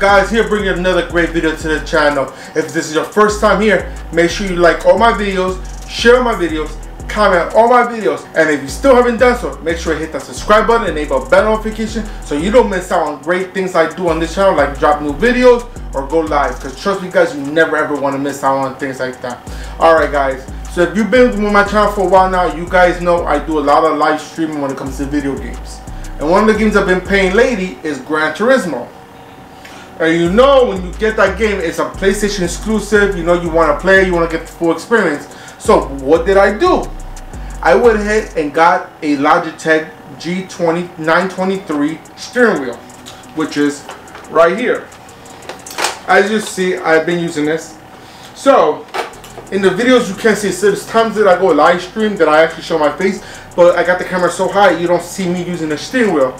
up, guys? Here bringing another great video to the channel. If this is your first time here, make sure you like all my videos, share my videos, comment all my videos, and if you still haven't done so, make sure you hit that subscribe button, enable bell notification so you don't miss out on great things I do on this channel, like drop new videos or go live, because trust me guys, you never ever want to miss out on things like that. Alright guys, so if you've been with my channel for a while now, you guys know I do a lot of live streaming when it comes to video games, and one of the games I've been playing lately is Gran Turismo. And you know, when you get that game, it's a PlayStation exclusive, you know you want to play, you want to get the full experience. So what did I do? I went ahead and got a Logitech G923 steering wheel, which is right here. As you see, I've been using this. So, in the videos you can't see, so there's times that I go live stream that I actually show my face, but I got the camera so high you don't see me using the steering wheel.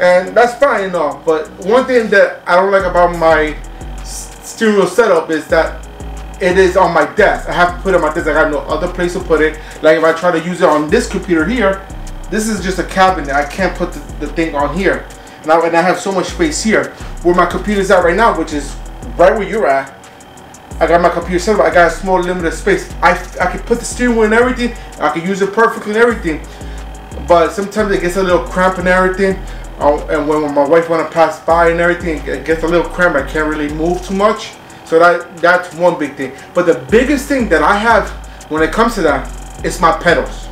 And that's fine and all, but one thing that I don't like about my steering wheel setup is that it is on my desk. I have to put it on my desk. I got no other place to put it. Like if I try to use it on this computer here, this is just a cabinet. I can't put the thing on here. And I have so much space here. Where my computer's at right now, which is right where you're at, I got my computer set up. I got a small limited space. I can put the steering wheel and everything. I can use it perfectly and everything. But sometimes it gets a little cramped and everything. And when my wife want to pass by and everything, it gets a little cramped. I can't really move too much. So that's one big thing. But the biggest thing that I have when it comes to that is my pedals.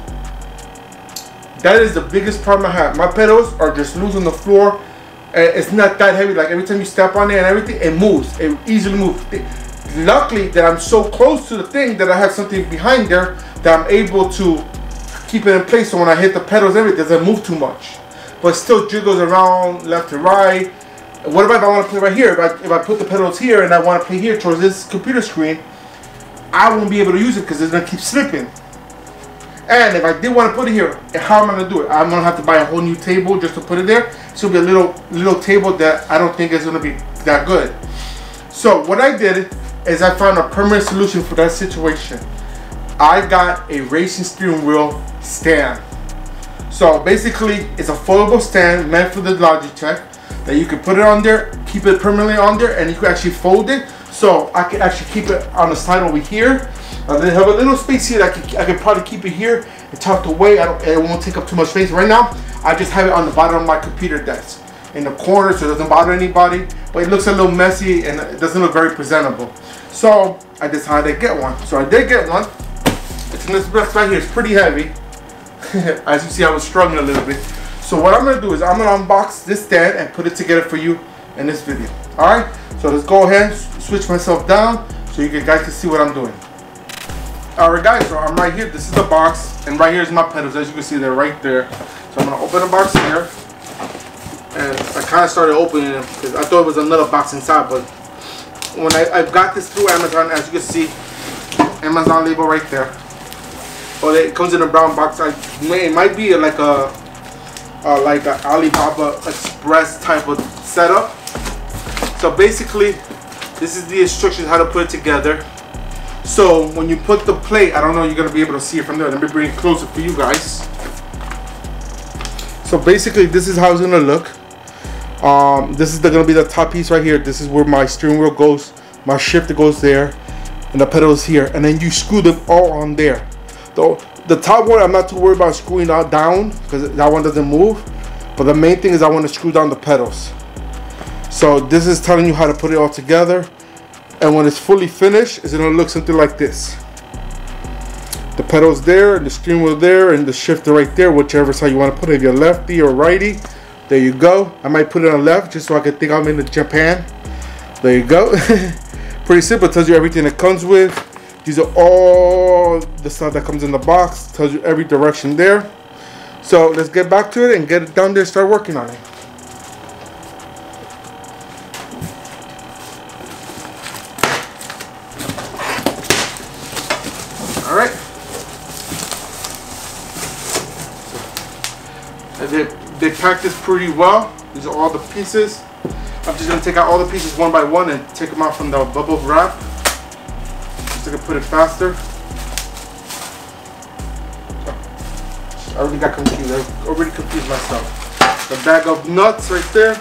That is the biggest problem I have. My pedals are just loose on the floor. It's not that heavy. Like every time you step on it and everything, it moves. It easily moves. Luckily that I'm so close to the thing that I have something behind there that I'm able to keep it in place. So when I hit the pedals, everything doesn't move too much. But still jiggles around left to right. What about if I want to play right here? If I put the pedals here and I want to play here towards this computer screen, I won't be able to use it because it's going to keep slipping. And if I did want to put it here, how am I going to do it? I'm going to have to buy a whole new table just to put it there. So it'll be a little table that I don't think is going to be that good. So what I did is I found a permanent solution for that situation. I got a racing steering wheel stand. So basically, it's a foldable stand meant for the Logitech. That you can put it on there, keep it permanently on there, and you can actually fold it. So I can actually keep it on the side over here. I then have a little space here that I can probably keep it here and tucked away. It won't take up too much space. Right now, I just have it on the bottom of my computer desk in the corner, so it doesn't bother anybody. But it looks a little messy and it doesn't look very presentable. So I decided to get one. So I did get one. It's in this box right here. It's pretty heavy. As you see, I was struggling a little bit. So what I'm going to do is I'm going to unbox this stand and put it together for you in this video. Alright, so let's go ahead and switch myself down so you guys can see what I'm doing. Alright guys, so I'm right here. This is the box and right here is my pedals. As you can see, they're right there. So I'm going to open the box here. And I kind of started opening them because I thought it was another box inside. But when I got this through Amazon, as you can see, Amazon label right there. Oh, it comes in a brown box. It might be like an Alibaba Express type of setup. So basically, this is the instructions how to put it together. So when you put the plate, I don't know if you're gonna be able to see it from there. Let me bring it closer for you guys. So basically, this is how it's gonna look. This is gonna be the top piece right here. This is where my steering wheel goes, my shifter goes there, and the pedals here. And then you screw them all on there. The top one I'm not too worried about screwing that down because that one doesn't move, but the main thing is I want to screw down the pedals. So this is telling you how to put it all together, and when it's fully finished, it's going to look something like this. The pedals there, and the steering wheel there, and the shifter right there, whichever side you want to put it, if you're lefty or righty. There you go. I might put it on left just so I can think I'm in Japan. There you go. Pretty simple. It tells you everything it comes with. These are all the stuff that comes in the box. Tells you every direction there. So let's get back to it and get it down there and start working on it. All right. So they packed this pretty well. These are all the pieces. I'm just gonna take out all the pieces one by one and take them out from the bubble wrap. I can put it faster. I already got confused. I already confused myself. The bag of nuts right there.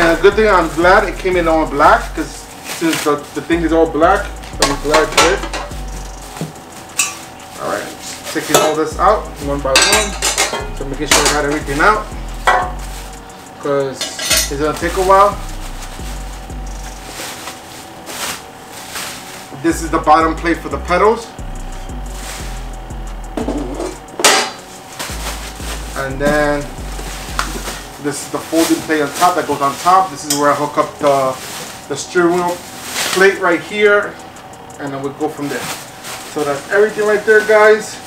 And good thing I'm glad it came in all black, because since the thing is all black, I'm glad it did. Alright, taking all this out one by one, so making sure I got everything out, because it's gonna take a while. This is the bottom plate for the pedals, and then this is the folding plate on top that goes on top. This is where I hook up the steering wheel plate right here, and then we'll go from there. So that's everything right there, guys.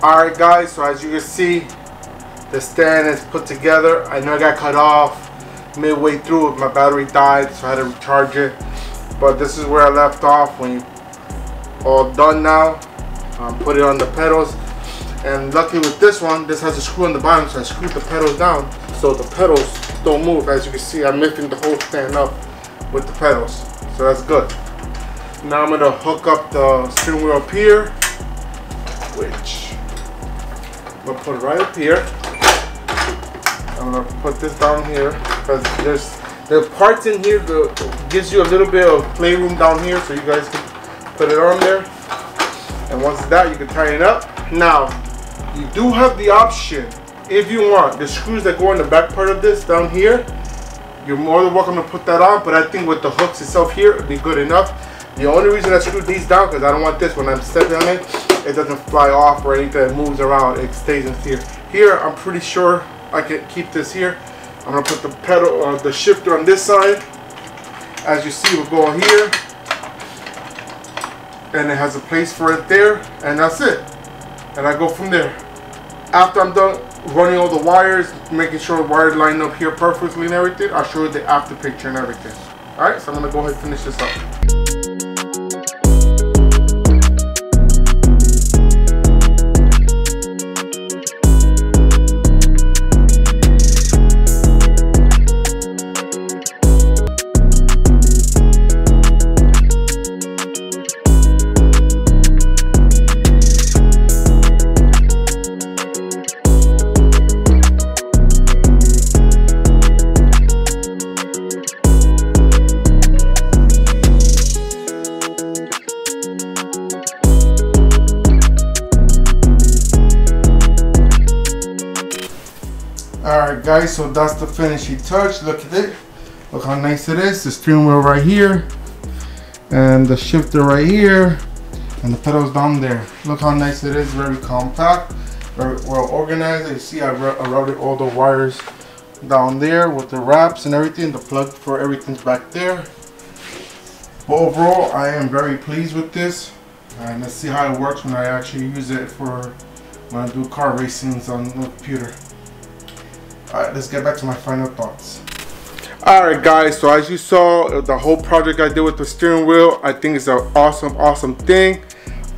Alright guys, so as you can see, the stand is put together. I know I got cut off midway through, my battery died, so I had to recharge it. But this is where I left off when all done now. Put it on the pedals. And luckily with this one, this has a screw on the bottom, so I screwed the pedals down so the pedals don't move. As you can see, I'm lifting the whole stand up with the pedals. So that's good. Now I'm going to hook up the steering wheel up here, which I'm gonna put it right up here. I'm gonna put this down here because there's the parts in here that gives you a little bit of playroom down here, so you guys can put it on there. And once it's out, you can tighten it up. Now, you do have the option, if you want, the screws that go in the back part of this down here. You're more than welcome to put that on, but I think with the hooks itself here, it'd be good enough. The only reason I screwed these down because I don't want this when I'm stepping on it. It doesn't fly off or anything, it moves around, it stays in here. Here, I'm pretty sure I can keep this here. I'm gonna put the pedal, the shifter on this side. As you see, we'll go on here. And it has a place for it there, and that's it. And I go from there. After I'm done running all the wires, making sure the wires line up here perfectly and everything, I'll show you the after picture and everything. All right, so I'm gonna go ahead and finish this up. Guys, so that's the finishing touch. Look at it, look how nice it is. The steering wheel right here, and the shifter right here, and the pedals down there. Look how nice it is. Very compact, very well organized. You see I routed all the wires down there with the wraps and everything. The plug for everything's back there. But overall, I am very pleased with this, and let's see how it works when I actually use it for when I do car racings on the computer. Alright, let's get back to my final thoughts. Alright guys, so as you saw, the whole project I did with the steering wheel, I think it's an awesome thing.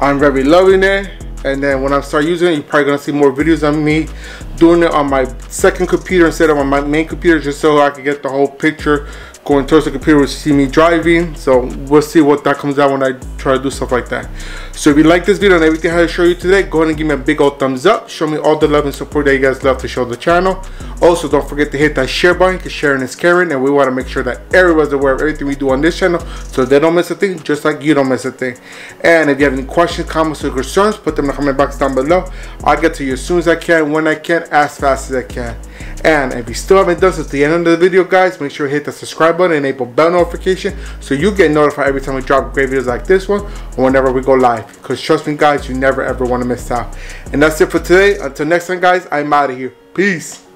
I'm very loving it. And then when I start using it, you're probably going to see more videos on me doing it on my second computer instead of on my main computer, just so I can get the whole picture going towards the computer will see me driving, so we'll see what that comes out when I try to do stuff like that. So if you like this video and everything I had to show you today, go ahead and give me a big old thumbs up. Show me all the love and support that you guys love to show the channel. Also, don't forget to hit that share button, because sharing is caring, and we want to make sure that everyone's aware of everything we do on this channel, so they don't miss a thing, just like you don't miss a thing. And if you have any questions, comments, or concerns, put them in the comment box down below. I'll get to you as soon as I can, when I can, as fast as I can. And if you still haven't done so to the end of the video, guys, make sure you hit the subscribe button and enable bell notification so you get notified every time we drop great videos like this one or whenever we go live, because trust me guys, you never ever want to miss out. And that's it for today. Until next time guys, I'm out of here. Peace.